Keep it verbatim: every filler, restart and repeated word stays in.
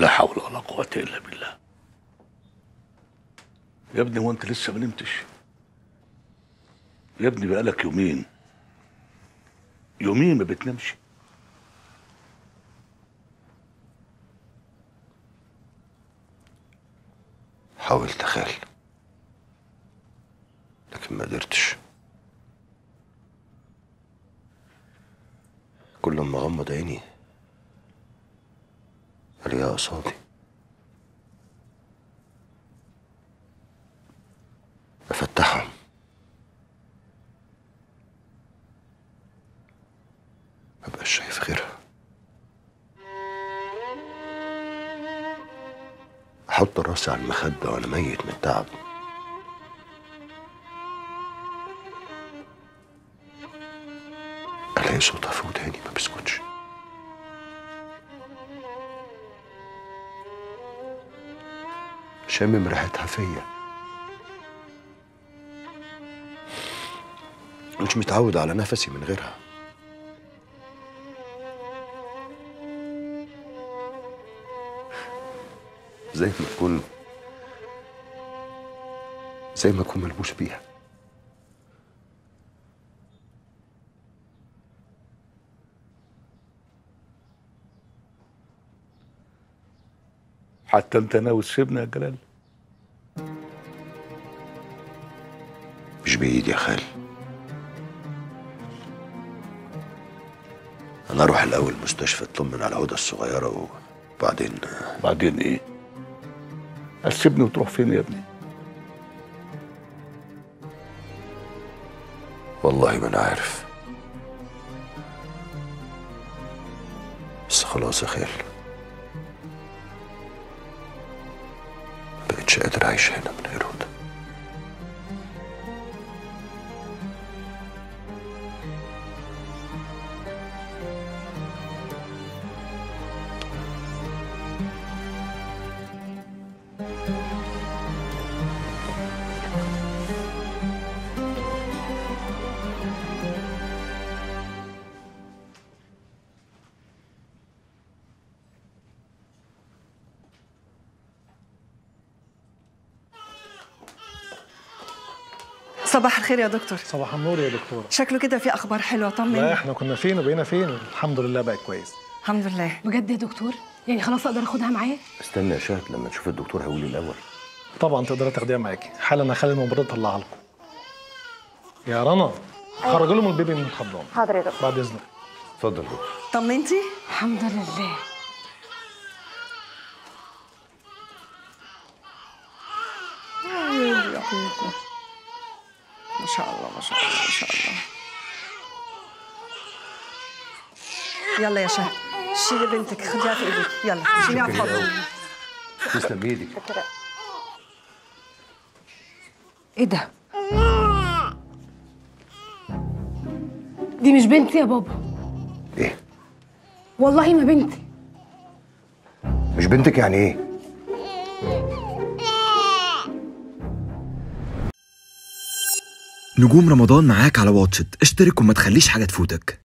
لا حول ولا قوة إلا بالله. يا ابني هو أنت لسه ما نمتش؟ يا ابني بقالك يومين يومين ما بتنامش. حاولت أخال لكن ما قدرتش. كل ما أغمض عيني ألاقيها قصادي. أفتحهم مبقاش شايف غيرها. أحط راسي على المخدة وأنا ميت من التعب. ألاقي صوتها في وداني ما بسكتش. شامم ريحتها فيا. مش متعود على نفسي من غيرها. زي ما اكون زي ما اكون ملبوس بيها. حتى انت ناوي تسيبنا يا جلال؟ مش بايدي يا خال. انا اروح الاول مستشفى اطمن على العودة الصغيرة وبعدين. بعدين ايه؟ هتسيبني وتروح فين يا ابني؟ والله ما انا عارف. بس خلاص يا خال، مبقتش قادر اعيش هنا من غيرهم. صباح الخير يا دكتور. صباح النور يا دكتورة. شكله كده في أخبار حلوة، طمني. لا احنا كنا فين وبقينا فين، الحمد لله بقت كويس. الحمد لله. بجد يا دكتور؟ يعني خلاص أقدر آخدها معايا؟ استنى يا شهد لما تشوف الدكتور هيقول لي الأول. طبعًا تقدري تاخديها معاكي، حالا هخلي الممرضة تطلعها لكم. يا رنا خرجوا لهم البيبي من الحضانة. حاضر يا دكتور. بعد إذنك. اتفضل يا دكتور. طمنتي؟ الحمد لله. ما شاء الله ما شاء الله ما شاء الله. يلا يا شهد شيلي بنتك، خديها في ايدك، يلا شيليها اتفضلي. تسلم ايدك. ايه ده؟ دي مش بنتي يا بابا. ايه؟ والله ما بنتي. مش بنتك يعني ايه؟ نجوم رمضان معاك على واتشت، اشترك وما تخليش حاجة تفوتك.